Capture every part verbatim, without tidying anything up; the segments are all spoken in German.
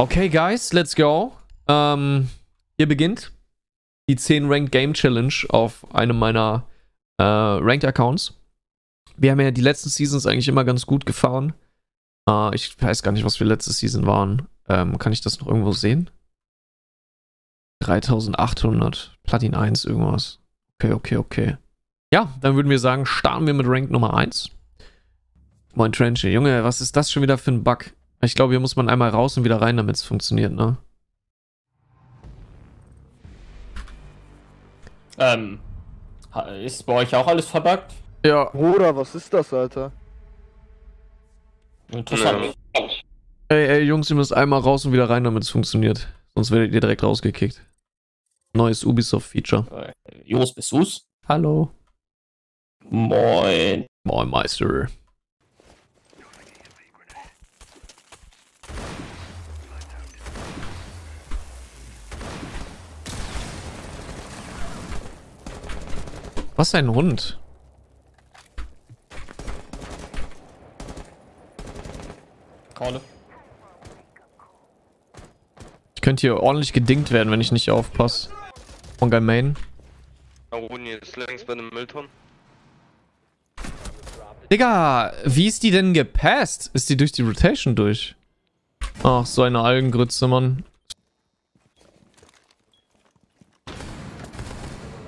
Okay, guys, let's go. Ähm, hier beginnt die zehn Ranked Game Challenge auf einem meiner äh, Ranked Accounts. Wir haben ja die letzten Seasons eigentlich immer ganz gut gefahren. Äh, ich weiß gar nicht, was wir letzte Season waren. Ähm, kann ich das noch irgendwo sehen? dreitausendachthundert, Platin eins, irgendwas. Okay, okay, okay. Ja, dann würden wir sagen, starten wir mit Rank Nummer eins. Moin Trenchy. Junge, was ist das schon wieder für ein Bug? Ich glaube, hier muss man einmal raus und wieder rein, damit es funktioniert, ne? Ähm, ist bei euch auch alles verbuggt? Ja. Bruder, was ist das, Alter? Interessant. Ey, ey, Jungs, ihr müsst einmal raus und wieder rein, damit es funktioniert. Sonst werdet ihr direkt rausgekickt. Neues Ubisoft-Feature. Jos, bist du's? Hallo. Moin. Moin, Meister. Was ein Hund. Kalle. Ich könnte hier ordentlich gedingt werden, wenn ich nicht aufpasse. Von Gaimain. Aruni ist längst bei einem Müllton. Digga, wie ist die denn gepasst? Ist die durch die Rotation durch? Ach, so eine Algengrütze, Mann.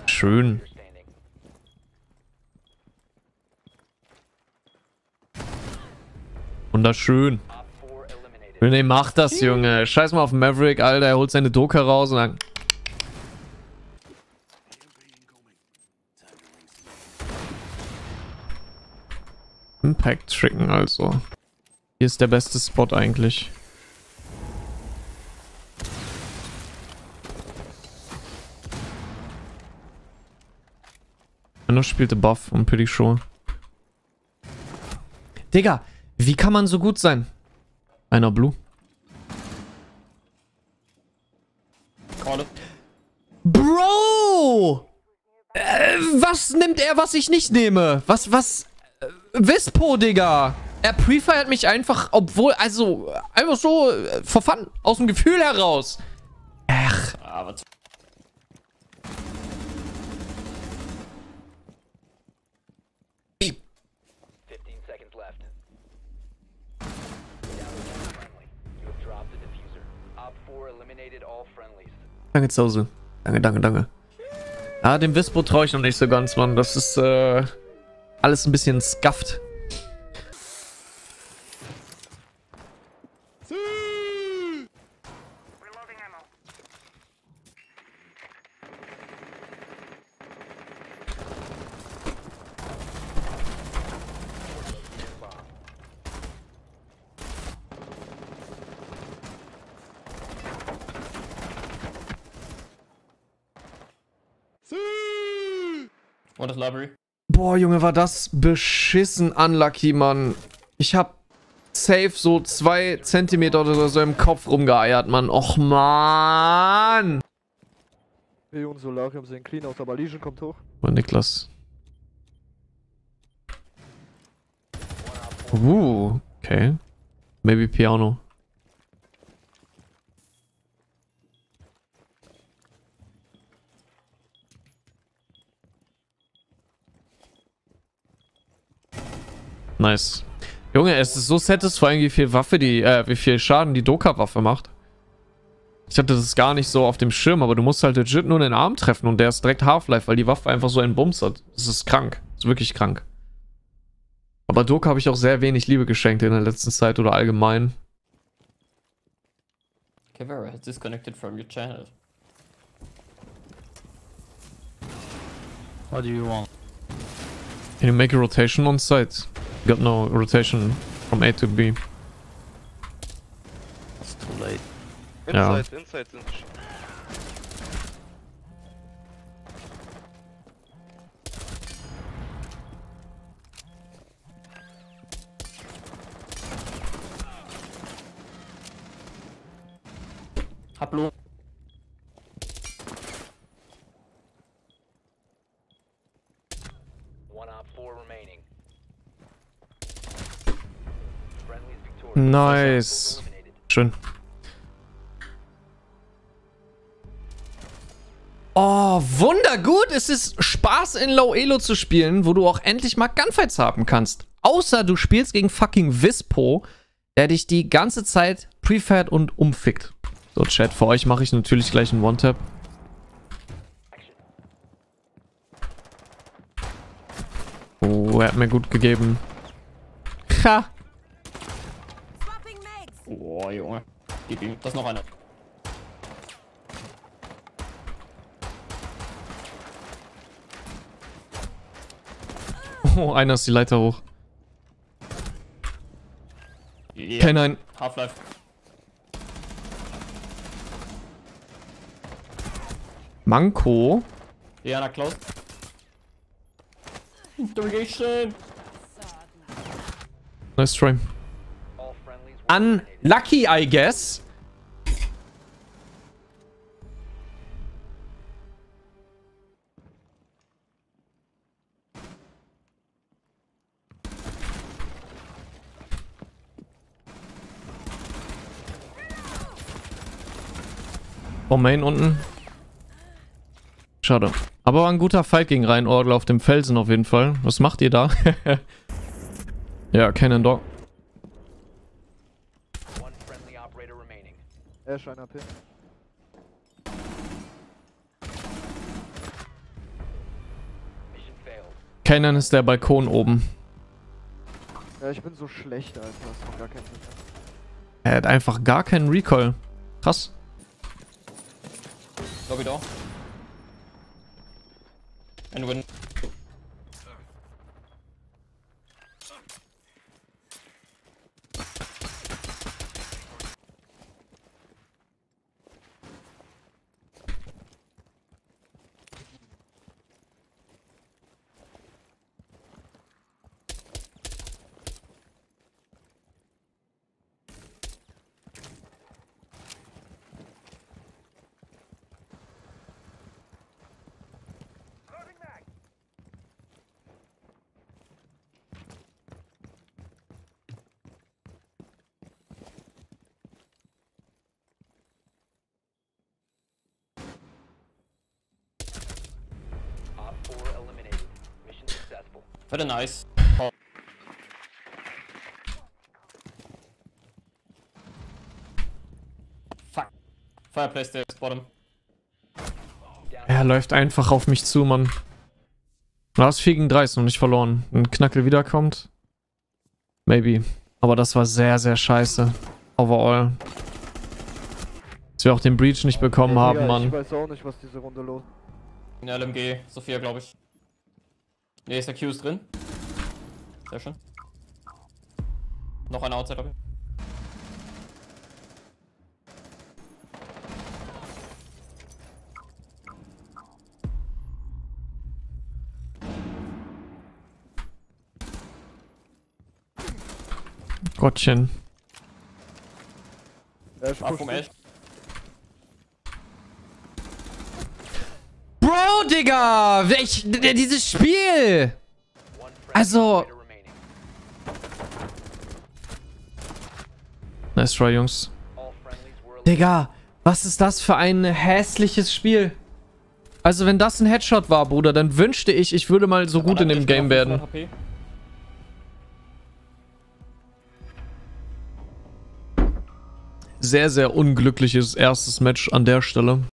Schön. Wunderschön. Nee, mach das, Junge. Scheiß mal auf Maverick, Alter. Er holt seine Doka raus und dann... Impact Chicken, also. Hier ist der beste Spot eigentlich. Nur spielte Buff und Pretty Sure. Digga! Wie kann man so gut sein? Einer Blue. Bro! Äh, was nimmt er, was ich nicht nehme? Was, was? Äh, Vispo, Digga! Er prefired mich einfach, obwohl, also, einfach so, äh, for fun, aus dem Gefühl heraus. Ach. Aber danke, Zose. Danke, danke, danke. Ah, dem Vispo traue ich noch nicht so ganz, Mann. Das ist, äh, alles ein bisschen skafft. Und das Library. Boah, Junge, war das beschissen unlucky, Mann. Ich hab safe so zwei Zentimeter oder so im Kopf rumgeeiert, Mann. Och, Mann. Hey, und Solarium sehen clean aus, aber Lesion kommt hoch. Mein Niklas. Uh, okay. Maybe Piano. Nice. Junge, es ist so satisfying, wie viel Waffe die, äh, wie viel Schaden die Doka-Waffe macht. Ich hatte das gar nicht so auf dem Schirm, aber du musst halt legit nur den Arm treffen und der ist direkt Half-Life, weil die Waffe einfach so einen Bums hat. Das ist krank. Das ist wirklich krank. Aber Doka habe ich auch sehr wenig Liebe geschenkt in der letzten Zeit oder allgemein. Kevera has disconnected from your channel. What do you want? Can you make a rotation on site? Got no rotation from A to B. It's too late. Inside, yeah. inside, inside. Hallo. Nice. Schön. Oh, wundergut. Es ist Spaß, in Low Elo zu spielen, wo du auch endlich mal Gunfights haben kannst. Außer du spielst gegen fucking Vispo, der dich die ganze Zeit prefährt und umfickt. So, Chat, für euch mache ich natürlich gleich einen One-Tap. Oh, er hat mir gut gegeben. Ha! Oh, Junge. Gib ihm das noch eine. Oh, einer ist die Leiter hoch. Yeah. K neun. Half-Life. Manko. Ja, na Klaus. Interrogation. Nice try. Unlucky, I guess. Oh, Main unten. Schade. Aber war ein guter Fight gegen Reinorgel auf dem Felsen auf jeden Fall. Was macht ihr da? Ja, keinen Dog. Keinen ist der Balkon oben. Ja, ich bin so schlecht, Alter. Das gar keinen er hat einfach gar keinen Recoil. Krass. Lobby da. And win. Very nice. Oh. Fuck. Fireplace there, bottom. Er läuft einfach auf mich zu, Mann. Du hast vier gegen drei, ist noch nicht verloren. Wenn ein Knackel wiederkommt. Maybe. Aber das war sehr, sehr scheiße. Overall. Dass wir auch den Breach nicht bekommen hey, haben, Digga, Mann. Ich weiß auch nicht, was diese Runde los ist. Ja, L M G, Sophia, glaube ich. Ne, ist der Q ist drin. Sehr schön. Noch eine Outside, okay. Gottchen. Ja, ich vom Ash. Bro, Digga! Ich, dieses Spiel! Also... Nice try, Jungs. Digga, was ist das für ein hässliches Spiel? Also wenn das ein Headshot war, Bruder, dann wünschte ich, ich würde mal so gut in dem Game werden. Sehr, sehr unglückliches erstes Match an der Stelle.